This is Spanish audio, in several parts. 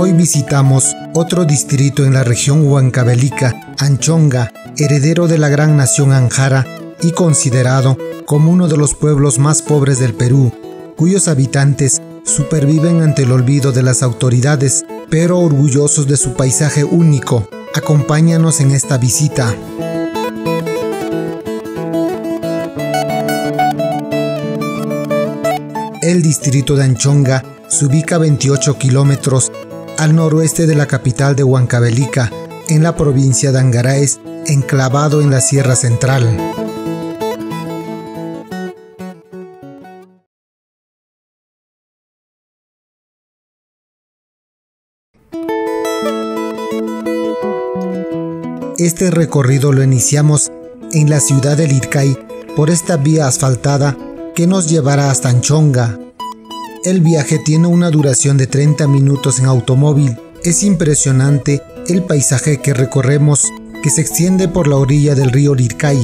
Hoy visitamos otro distrito en la región Huancavelica, Anchonga, heredero de la gran nación Anjara y considerado como uno de los pueblos más pobres del Perú, cuyos habitantes superviven ante el olvido de las autoridades, pero orgullosos de su paisaje único. Acompáñanos en esta visita. El distrito de Anchonga se ubica a 28 kilómetros al noroeste de la capital de Huancavelica, en la provincia de Angaraes, enclavado en la Sierra Central. Este recorrido lo iniciamos en la ciudad de Lircay por esta vía asfaltada que nos llevará hasta Anchonga. El viaje tiene una duración de 30 minutos en automóvil. Es impresionante el paisaje que recorremos, que se extiende por la orilla del río Lircay.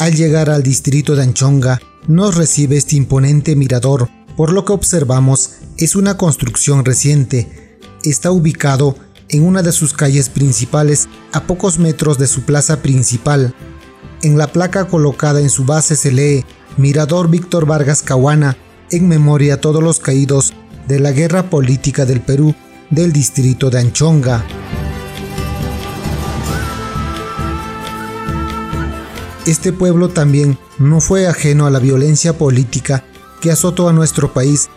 Al llegar al distrito de Anchonga, nos recibe este imponente mirador. Por lo que observamos, es una construcción reciente. Está ubicado en una de sus calles principales, a pocos metros de su plaza principal. En la placa colocada en su base se lee Mirador Víctor Vargas Cahuana, en memoria a todos los caídos de la guerra política del Perú del distrito de Anchonga. Este pueblo también no fue ajeno a la violencia política que azotó a nuestro país.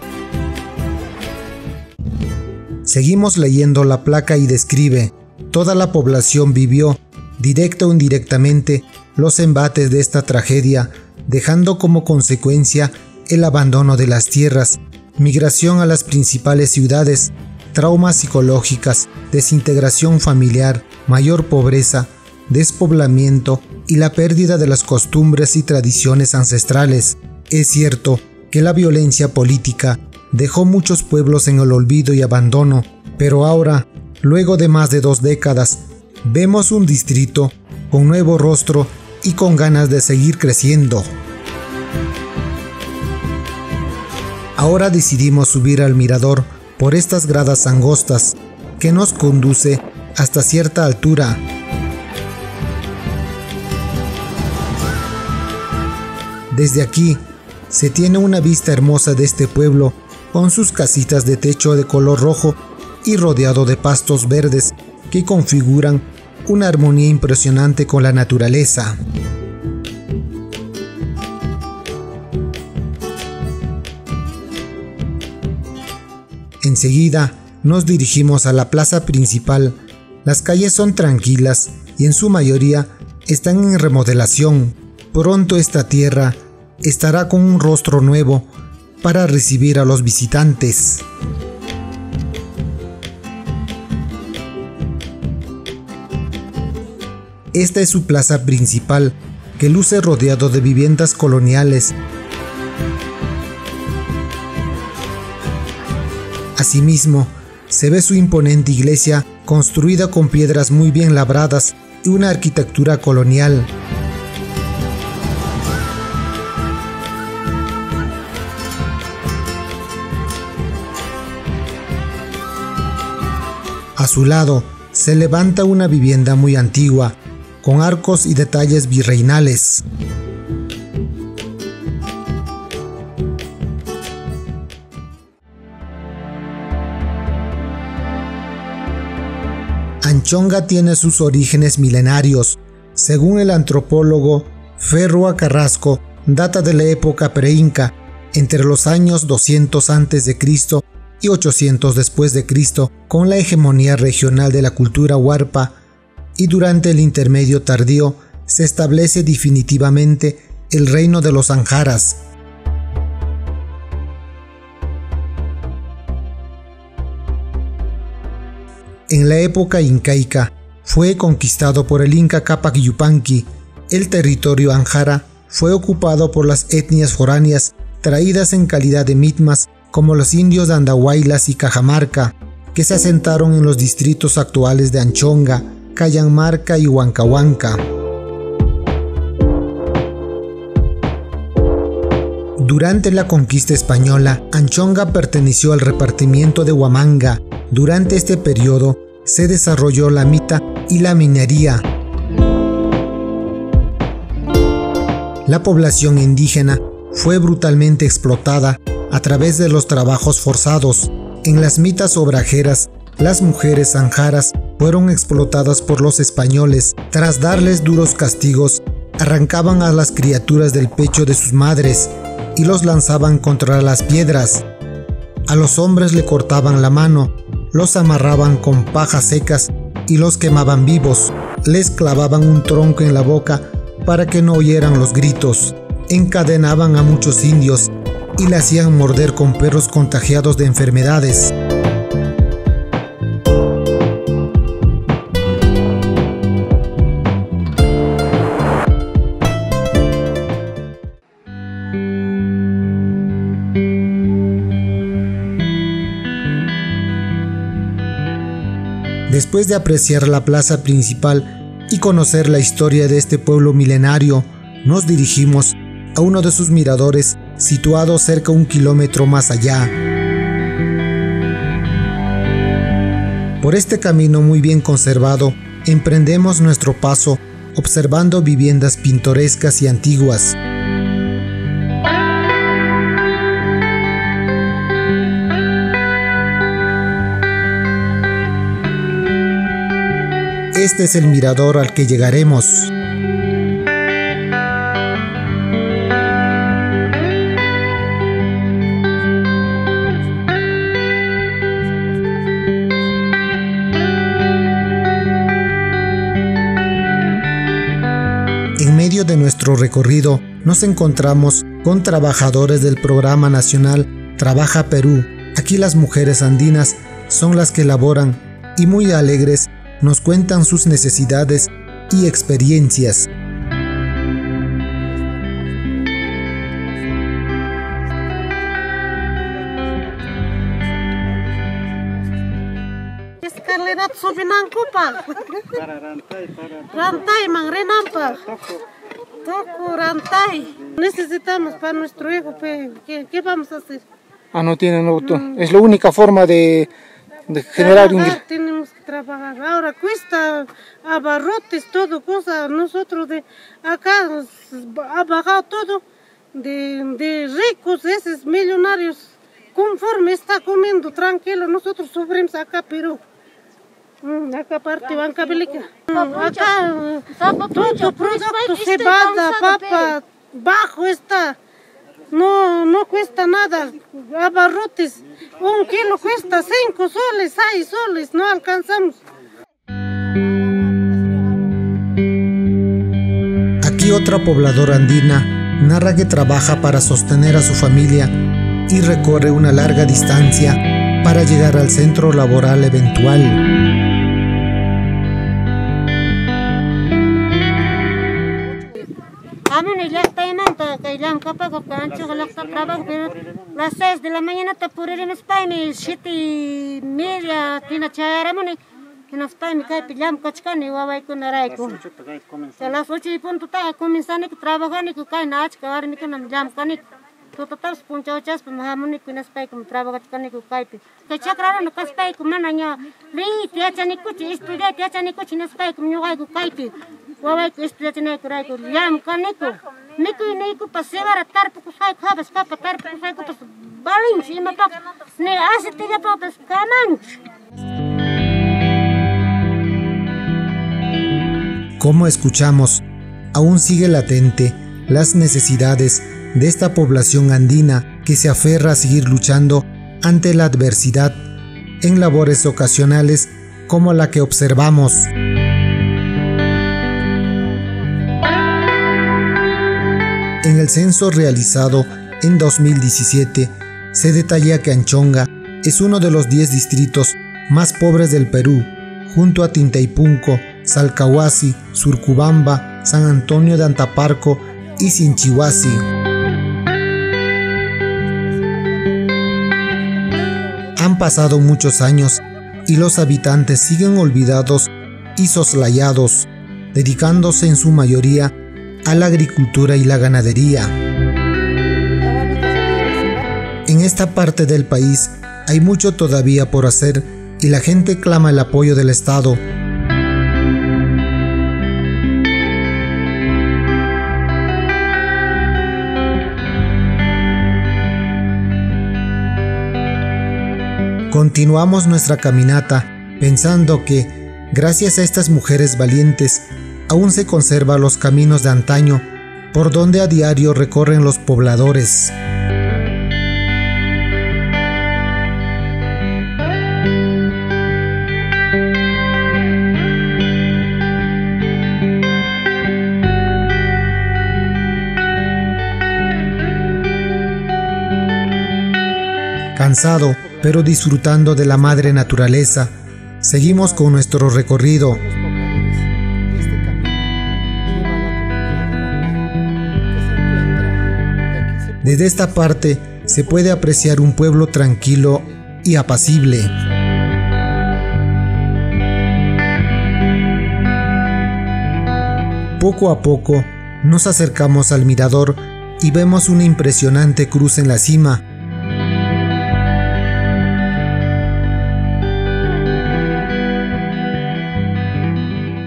Seguimos leyendo la placa y describe: toda la población vivió, directa o indirectamente, los embates de esta tragedia, dejando como consecuencia el abandono de las tierras, migración a las principales ciudades, traumas psicológicas, desintegración familiar, mayor pobreza, despoblamiento y la pérdida de las costumbres y tradiciones ancestrales. Es cierto que la violencia política dejó muchos pueblos en el olvido y abandono, pero ahora, luego de más de 2 décadas, vemos un distrito con nuevo rostro y con ganas de seguir creciendo. Ahora decidimos subir al mirador por estas gradas angostas que nos conduce hasta cierta altura. Desde aquí se tiene una vista hermosa de este pueblo, con sus casitas de techo de color rojo y rodeado de pastos verdes que configuran una armonía impresionante con la naturaleza. Enseguida nos dirigimos a la plaza principal. Las calles son tranquilas y en su mayoría están en remodelación. Pronto esta tierra estará con un rostro nuevo para recibir a los visitantes. Esta es su plaza principal, que luce rodeado de viviendas coloniales. Asimismo, se ve su imponente iglesia, construida con piedras muy bien labradas y una arquitectura colonial. A su lado se levanta una vivienda muy antigua, con arcos y detalles virreinales. Anchonga tiene sus orígenes milenarios. Según el antropólogo Ferrua Carrasco, data de la época preinca, entre los años 200 a.C. y 800 después de Cristo, con la hegemonía regional de la cultura huarpa, y durante el intermedio tardío se establece definitivamente el reino de los anjaras. En la época incaica, fue conquistado por el inca Kapak Yupanqui. El territorio Anjara fue ocupado por las etnias foráneas traídas en calidad de mitmas, como los indios de Andahuaylas y Cajamarca, que se asentaron en los distritos actuales de Anchonga, Cajamarca y Huancahuanca. Durante la conquista española, Anchonga perteneció al repartimiento de Huamanga. Durante este periodo se desarrolló la mita y la minería. La población indígena fue brutalmente explotada a través de los trabajos forzados. En las mitas obrajeras, las mujeres anjaras fueron explotadas por los españoles. Tras darles duros castigos, arrancaban a las criaturas del pecho de sus madres y los lanzaban contra las piedras. A los hombres le cortaban la mano, los amarraban con pajas secas y los quemaban vivos. Les clavaban un tronco en la boca para que no oyeran los gritos. Encadenaban a muchos indios y le hacían morder con perros contagiados de enfermedades. Después de apreciar la plaza principal y conocer la historia de este pueblo milenario, nos dirigimos a uno de sus miradores situado cerca de 1 kilómetro más allá. Por este camino muy bien conservado, emprendemos nuestro paso observando viviendas pintorescas y antiguas. Este es el mirador al que llegaremos. En medio de nuestro recorrido nos encontramos con trabajadores del programa nacional Trabaja Perú. Aquí las mujeres andinas son las que laboran y muy alegres nos cuentan sus necesidades y experiencias. Necesitamos para nuestro hijo, ¿qué vamos a hacer? No tienen auto. Es la única forma de generar ingresos. Tenemos que trabajar. Ahora cuesta abarrotes, todo, cosa. Nosotros de acá ha bajado todo de ricos, esos millonarios. Conforme está comiendo tranquilo, nosotros sufrimos acá, pero acá parte Huancavelica. Acá todo producto, cebada, papa, bajo está. No cuesta nada, abarrotes, 1 kilo cuesta 5 soles, 6 soles, no alcanzamos. Aquí otra pobladora andina narra que trabaja para sostener a su familia y recorre una larga distancia para llegar al centro laboral eventual. Trabajo, pero las 6 de la mañana te ponen en España, 7 y media, tiene chayaramone, en España cae pillam, cachcan y guabay con araico. A las 8 y punto está comenzando que trabajan y que caen a chacar, ni que no jam canic. Total, puncha ochas, pero mahamone que en España como trabajan canic o caipe. Que chacraron lo que España como anaña, ni te hacen escuche, estudia, te hacen escuche en España como yo hago caipe. Guabay que estudia tiene que araico, jam canico. Como escuchamos, aún sigue latente las necesidades de esta población andina que se aferra a seguir luchando ante la adversidad en labores ocasionales como la que observamos. En el censo realizado en 2017, se detalla que Anchonga es uno de los 10 distritos más pobres del Perú, junto a Tintaypunco, Salcahuasi, Surcubamba, San Antonio de Andaparco y Sinchihuasi. Han pasado muchos años y los habitantes siguen olvidados y soslayados, dedicándose en su mayoría a la agricultura y la ganadería. En esta parte del país hay mucho todavía por hacer y la gente clama el apoyo del Estado. Continuamos nuestra caminata pensando que, gracias a estas mujeres valientes, aún se conservan los caminos de antaño por donde a diario recorren los pobladores. Cansado, pero disfrutando de la madre naturaleza, seguimos con nuestro recorrido. Desde esta parte se puede apreciar un pueblo tranquilo y apacible. Poco a poco nos acercamos al mirador y vemos una impresionante cruz en la cima.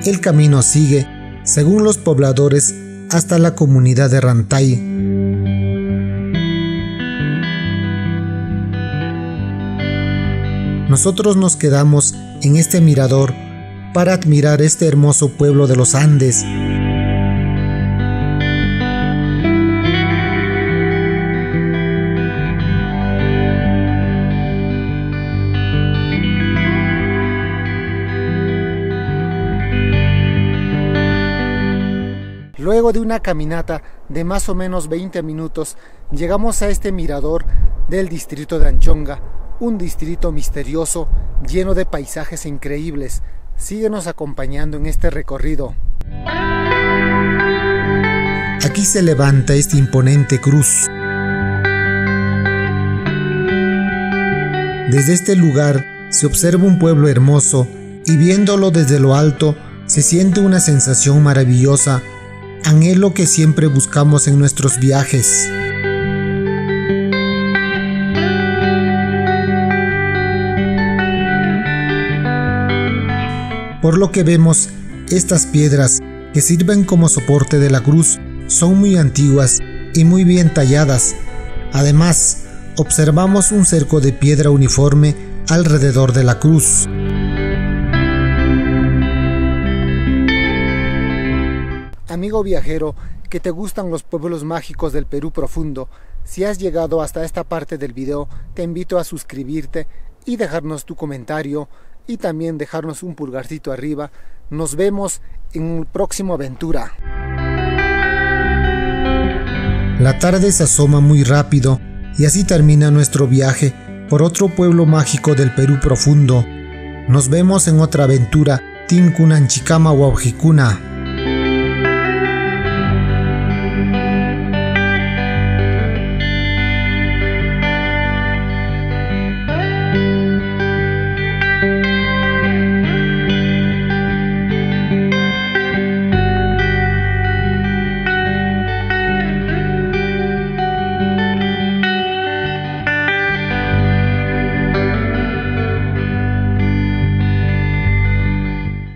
El camino sigue, según los pobladores, hasta la comunidad de Rantay. Nosotros nos quedamos en este mirador para admirar este hermoso pueblo de los Andes. Luego de una caminata de más o menos 20 minutos, llegamos a este mirador del distrito de Anchonga, un distrito misterioso lleno de paisajes increíbles. Síguenos acompañando en este recorrido. Aquí se levanta esta imponente cruz. Desde este lugar se observa un pueblo hermoso y viéndolo desde lo alto se siente una sensación maravillosa. Anhelo que siempre buscamos en nuestros viajes. Por lo que vemos, estas piedras que sirven como soporte de la cruz son muy antiguas y muy bien talladas. Además, observamos un cerco de piedra uniforme alrededor de la cruz. Amigo viajero, que te gustan los pueblos mágicos del Perú profundo, si has llegado hasta esta parte del video, te invito a suscribirte y dejarnos tu comentario y también dejarnos un pulgarcito arriba. Nos vemos en una próxima aventura. La tarde se asoma muy rápido y así termina nuestro viaje por otro pueblo mágico del Perú profundo. Nos vemos en otra aventura. Tinkunanchicama Waujicuna.